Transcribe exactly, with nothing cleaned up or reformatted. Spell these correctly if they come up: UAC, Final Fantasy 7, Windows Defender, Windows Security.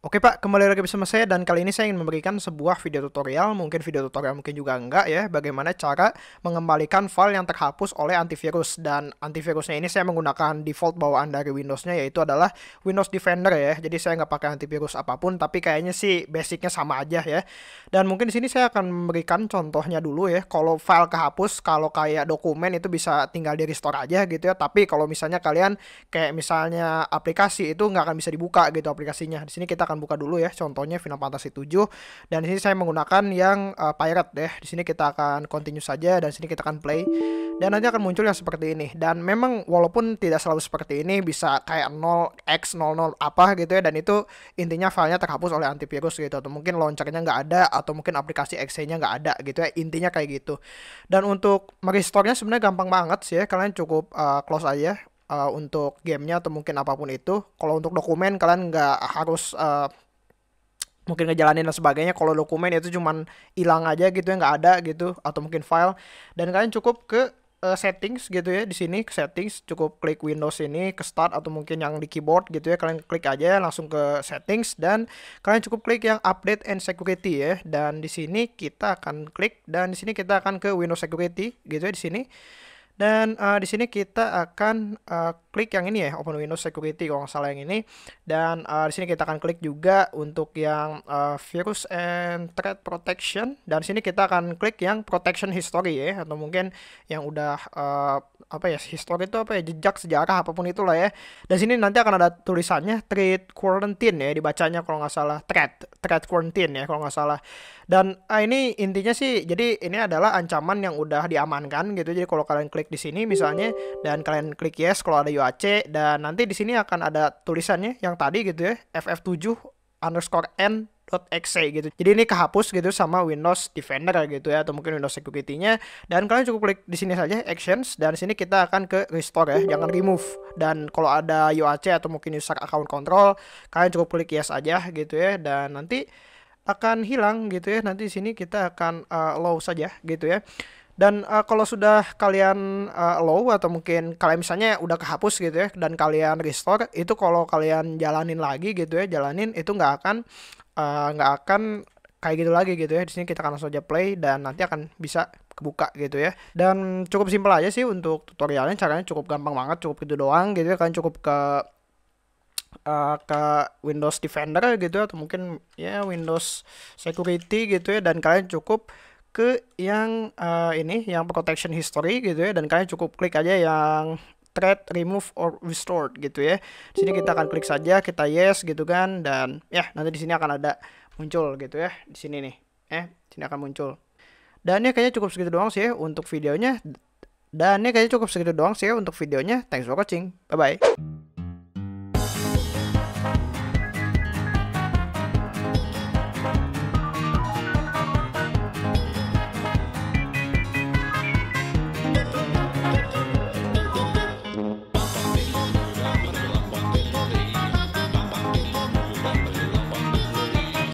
Oke Pak, kembali lagi bersama saya dan kali ini saya ingin memberikan sebuah video tutorial, mungkin video tutorial mungkin juga enggak ya, bagaimana cara mengembalikan file yang terhapus oleh antivirus. Dan antivirusnya ini saya menggunakan default bawaan dari Windows-nya, yaitu adalah Windows Defender ya. Jadi saya nggak pakai antivirus apapun, tapi kayaknya sih basicnya sama aja ya. Dan mungkin di sini saya akan memberikan contohnya dulu ya. Kalau file kehapus, kalau kayak dokumen itu bisa tinggal di restore aja gitu ya. Tapi kalau misalnya kalian kayak misalnya aplikasi itu nggak akan bisa dibuka gitu aplikasinya. Di sini kita akan buka dulu ya, contohnya Final Fantasy tujuh, dan di sini saya menggunakan yang uh, pirate deh. Di sini kita akan continue saja dan di sini kita akan play dan nanti akan muncul yang seperti ini. Dan memang walaupun tidak selalu seperti ini, bisa kayak nol x nol nol apa gitu ya, dan itu intinya filenya terhapus oleh antivirus gitu, atau mungkin launchernya nggak ada, atau mungkin aplikasi X C-nya nggak ada gitu ya, intinya kayak gitu. Dan untuk merestore-nya sebenarnya gampang banget sih ya, kalian cukup uh, close aja Uh, untuk gamenya atau mungkin apapun itu. Kalau untuk dokumen kalian nggak harus uh, mungkin ngejalanin dan sebagainya. Kalau dokumen itu cuman hilang aja gitu ya, nggak ada gitu, atau mungkin file. Dan kalian cukup ke uh, settings gitu ya, di sini ke settings, cukup klik Windows ini ke start atau mungkin yang di keyboard gitu ya, kalian klik aja langsung ke settings dan kalian cukup klik yang update and security ya. Dan di sini kita akan klik dan di sini kita akan ke Windows Security gitu ya di sini. Dan uh, di sini kita akan uh, klik yang ini ya, Open Windows Security kalau nggak salah yang ini. Dan uh, di sini kita akan klik juga untuk yang uh, Virus and Threat Protection. Dan di sini kita akan klik yang Protection History ya, atau mungkin yang udah uh, apa ya, history itu apa ya, jejak sejarah apapun itulah ya. Dan sini nanti akan ada tulisannya Threat Quarantine ya, dibacanya kalau nggak salah Threat Threat Quarantine ya kalau nggak salah. Dan uh, ini intinya sih, jadi ini adalah ancaman yang udah diamankan gitu. Jadi kalau kalian klik di sini misalnya dan kalian klik yes kalau ada U A C, dan nanti di sini akan ada tulisannya yang tadi gitu ya, F F tujuh underscore N dot X C gitu. Jadi ini kehapus gitu sama Windows Defender gitu ya, atau mungkin Windows Security-nya. Dan kalian cukup klik di sini saja actions dan di sini kita akan ke restore ya, jangan remove. Dan kalau ada U A C atau mungkin user account control, kalian cukup klik yes aja gitu ya, dan nanti akan hilang gitu ya. Nanti di sini kita akan uh, allow saja gitu ya. Dan uh, kalau sudah kalian uh, low atau mungkin kalian misalnya udah kehapus gitu ya, dan kalian restore itu, kalau kalian jalanin lagi gitu ya, jalanin itu nggak akan nggak uh, akan kayak gitu lagi gitu ya. Di sini kita akan langsung aja play dan nanti akan bisa kebuka gitu ya. Dan cukup simpel aja sih untuk tutorialnya, caranya cukup gampang banget, cukup gitu doang gitu ya. Kalian cukup ke Uh, ke Windows Defender gitu atau mungkin ya Windows Security gitu ya, dan kalian cukup ke yang uh, ini yang Protection History gitu ya, dan kalian cukup klik aja yang Threat Remove or Restore gitu ya. Di sini kita akan klik saja, kita yes gitu kan, dan ya nanti di sini akan ada muncul gitu ya, di sini nih eh di sini akan muncul. Dan ya kayaknya cukup segitu doang sih ya untuk videonya. Dan ya kayaknya cukup segitu doang sih ya untuk videonya. Thanks for watching. Bye bye.